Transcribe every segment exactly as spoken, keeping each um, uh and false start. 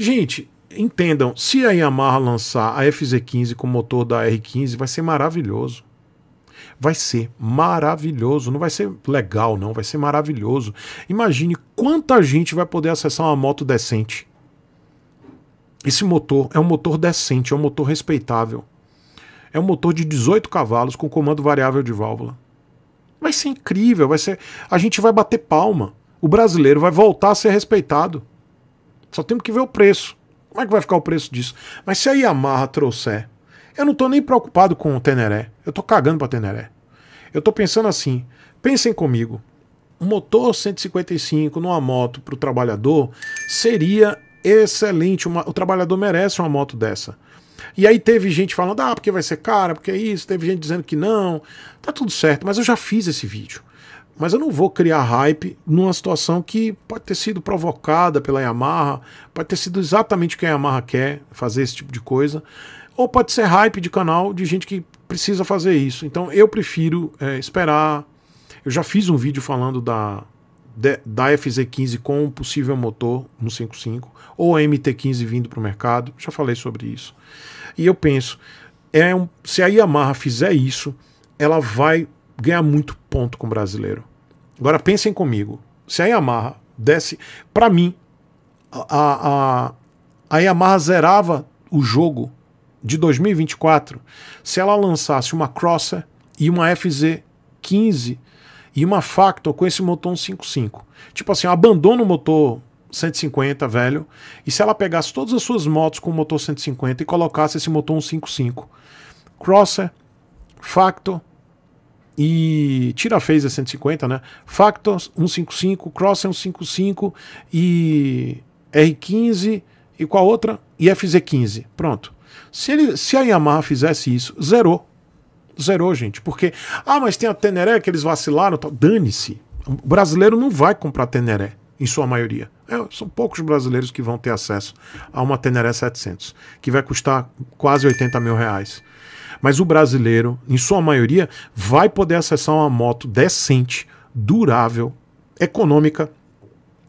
Gente, entendam, se a Yamaha lançar a F Z quinze com o motor da R quinze, vai ser maravilhoso. Vai ser maravilhoso, não vai ser legal não, vai ser maravilhoso. Imagine quanta gente vai poder acessar uma moto decente. Esse motor é um motor decente, é um motor respeitável. É um motor de dezoito cavalos com comando variável de válvula. Vai ser incrível, vai ser... a gente vai bater palma. O brasileiro vai voltar a ser respeitado. Só temos que ver o preço. Como é que vai ficar o preço disso? Mas se a Yamaha trouxer... eu não tô nem preocupado com o Teneré. Eu tô cagando pra Teneré. Eu tô pensando assim, pensem comigo. Um motor cento e cinquenta e cinco numa moto pro trabalhador seria excelente. Uma, o trabalhador merece uma moto dessa. E aí teve gente falando, ah, porque vai ser cara, porque é isso. Teve gente dizendo que não. Tá tudo certo, mas eu já fiz esse vídeo. Mas eu não vou criar hype numa situação que pode ter sido provocada pela Yamaha, pode ter sido exatamente o que a Yamaha quer, fazer esse tipo de coisa. Ou pode ser hype de canal de gente que precisa fazer isso. Então eu prefiro é, esperar. Eu já fiz um vídeo falando da, de, da F Z quinze com um possível motor um cinco cinco, ou a M T quinze vindo para o mercado. Já falei sobre isso. E eu penso, é um, se a Yamaha fizer isso, ela vai ganhar muito ponto com o brasileiro. Agora pensem comigo. Se a Yamaha desse... para mim, a, a, a Yamaha zerava o jogo de dois mil e vinte e quatro, se ela lançasse uma Crosser e uma F Z quinze e uma Factor com esse motor um cinco cinco. Tipo assim, abandona o motor cento e cinquenta, velho, e se ela pegasse todas as suas motos com o motor cento e cinquenta e colocasse esse motor um cinco cinco. Crosser, Factor e... tira a Phaser cento e cinquenta, né? Factor um cinco cinco, Crosser um cinco cinco e R quinze e qual outra? E F Z quinze. Pronto. Se, ele, se a Yamaha fizesse isso, zerou. Zerou, gente. Porque, ah, mas tem a Teneré que eles vacilaram. Dane-se. O brasileiro não vai comprar Teneré, em sua maioria. É, são poucos brasileiros que vão ter acesso a uma Teneré setecentos, que vai custar quase oitenta mil reais. Mas o brasileiro, em sua maioria, vai poder acessar uma moto decente, durável, econômica,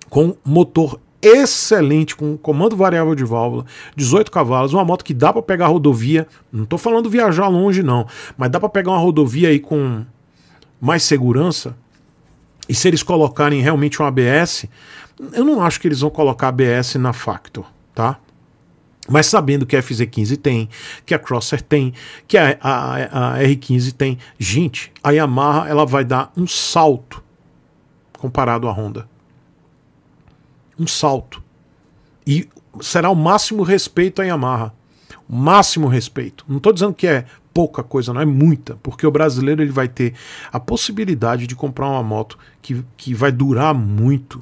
com motor excelente, com comando variável de válvula, dezoito cavalos, uma moto que dá para pegar rodovia, não tô falando viajar longe não, mas dá para pegar uma rodovia aí com mais segurança. E se eles colocarem realmente um A B S, eu não acho que eles vão colocar A B S na Factor, tá? Mas sabendo que a F Z quinze tem, que a Crosser tem, que a, a, a R quinze tem, gente, a Yamaha ela vai dar um salto comparado à Honda. Um salto. E será o máximo respeito à Yamaha. O máximo respeito. Não estou dizendo que é pouca coisa, não, é muita. Porque o brasileiro ele vai ter a possibilidade de comprar uma moto que, que vai durar muito.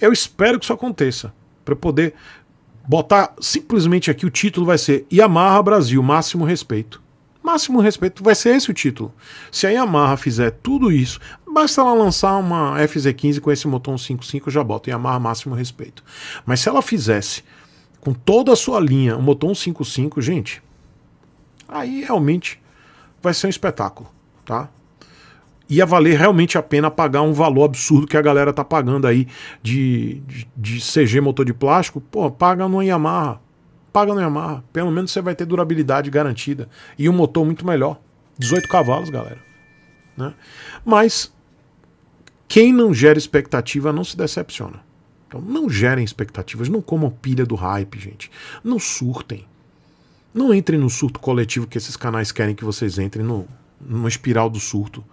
Eu espero que isso aconteça. Para eu poder botar simplesmente aqui, o título vai ser Yamaha Brasil, máximo respeito. Máximo respeito, vai ser esse o título. Se a Yamaha fizer tudo isso, basta ela lançar uma F Z quinze com esse motor um cinco cinco, eu já boto Yamaha máximo respeito. Mas se ela fizesse com toda a sua linha um motor um cinco cinco, gente, aí realmente vai ser um espetáculo, tá? Ia valer realmente a pena pagar um valor absurdo que a galera tá pagando aí de, de, de C G motor de plástico. Pô, paga no Yamaha. Paga no Yamaha, pelo menos você vai ter durabilidade garantida e um motor muito melhor, dezoito cavalos, galera, né? Mas quem não gera expectativa não se decepciona. Então não gerem expectativas, não comam pilha do hype, gente, não surtem, não entrem no surto coletivo que esses canais querem que vocês entrem, no, numa espiral do surto.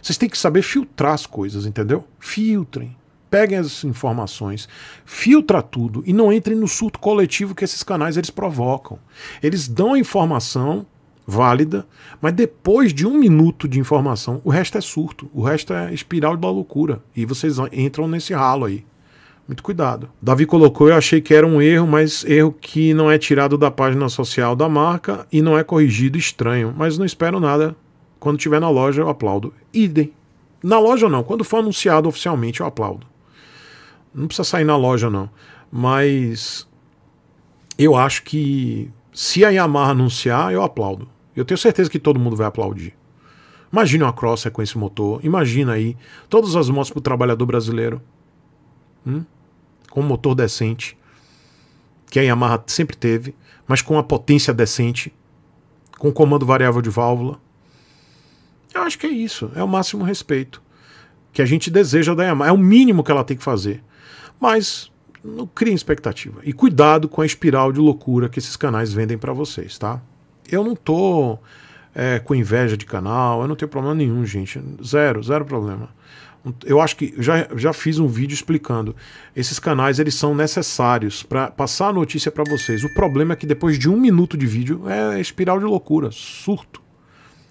Vocês têm que saber filtrar as coisas, entendeu? Filtrem. Peguem as informações, filtra tudo e não entrem no surto coletivo que esses canais eles provocam. Eles dão a informação válida, mas depois de um minuto de informação, o resto é surto, o resto é espiral da loucura. E vocês entram nesse ralo aí. Muito cuidado. Davi colocou, eu achei que era um erro, mas erro que não é tirado da página social da marca e não é corrigido, estranho. Mas não espero nada. Quando tiver na loja, eu aplaudo. Idem. Na loja não, quando for anunciado oficialmente, eu aplaudo. Não precisa sair na loja não, mas eu acho que se a Yamaha anunciar, eu aplaudo. Eu tenho certeza que todo mundo vai aplaudir. Imagina uma Crosser com esse motor, imagina aí todas as motos para o trabalhador brasileiro, hum? Com um motor decente. que a Yamaha sempre teve, mas com uma potência decente, com comando variável de válvula. Eu acho que é isso, é o máximo respeito que a gente deseja da Yamaha, é o mínimo que ela tem que fazer. Mas não criem expectativa. E cuidado com a espiral de loucura que esses canais vendem para vocês, tá? Eu não tô é, com inveja de canal, eu não tenho problema nenhum, gente. Zero, zero problema. Eu acho que já, já fiz um vídeo explicando. Esses canais, eles são necessários para passar a notícia para vocês. O problema é que depois de um minuto de vídeo é espiral de loucura, surto.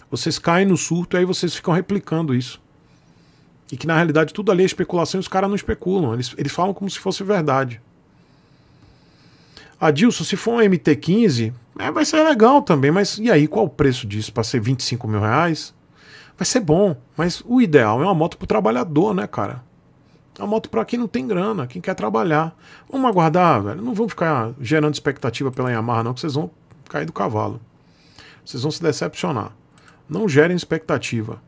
Vocês caem no surto e aí vocês ficam replicando isso. E que na realidade tudo ali é especulação e os caras não especulam. Eles, eles falam como se fosse verdade. Adilson, se for um M T quinze, é, vai ser legal também. Mas e aí, qual o preço disso? Para ser vinte e cinco mil reais? Vai ser bom, mas o ideal é uma moto para o trabalhador, né, cara? É uma moto para quem não tem grana, quem quer trabalhar. Vamos aguardar, velho. Não vão ficar gerando expectativa pela Yamaha, não, que vocês vão cair do cavalo. Vocês vão se decepcionar. Não gerem expectativa.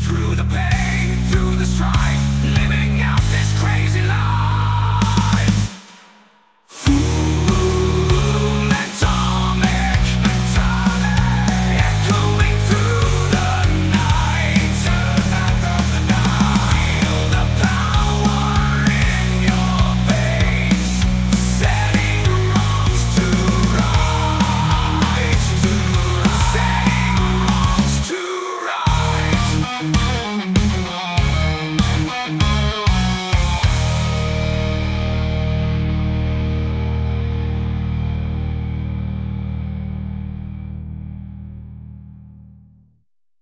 Through the pain, through the strife, living out this crazy life.